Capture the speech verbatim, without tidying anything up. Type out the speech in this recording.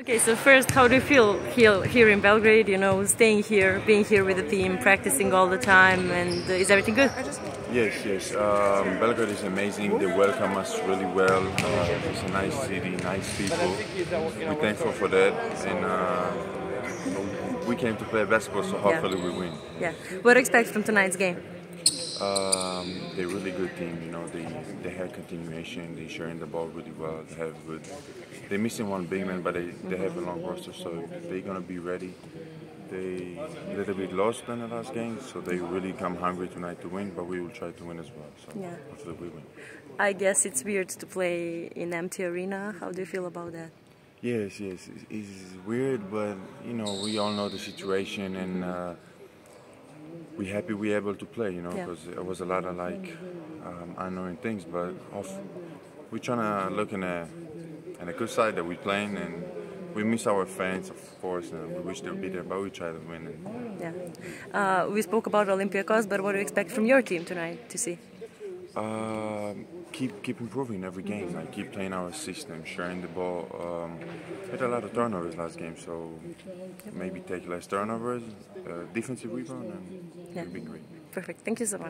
Okay, so first, how do you feel here, here in Belgrade, you know, staying here, being here with the team, practicing all the time, and uh, is everything good? Yes, yes. Um, Belgrade is amazing. They welcome us really well. Uh, it's a nice city, nice people. We're thankful for that. And, uh, we came to play basketball, so hopefully yeah. we win. Yeah. What do you expect from tonight's game? Um, they're a really good team, you know. They they have continuation. They're sharing the ball really well. They have good. They're missing one big man, but they, they mm-hmm. have a long roster, so they're gonna be ready. They a little bit lost in the last game, so they really come hungry tonight to win. But we will try to win as well. So yeah. hopefully we win. I guess it's weird to play in empty arena. How do you feel about that? Yes, yes, it's weird, but you know we all know the situation, and uh, we're happy we're able to play. You know, because yeah. it was a lot of like um, unknown things, but off, we're trying to look in a in a good side that we're playing, and we miss our fans, of course, and we wish they'll be there, but we try to win. And, yeah, uh, we spoke about Olympiacos, but what do you expect from your team tonight to see? Uh, keep keep improving every game. Mm-hmm. Like keep playing our system, sharing the ball. Um, had a lot of turnovers last game, so maybe take less turnovers, uh, defensive rebound, and yeah. it'll be great. Perfect. Thank you so much.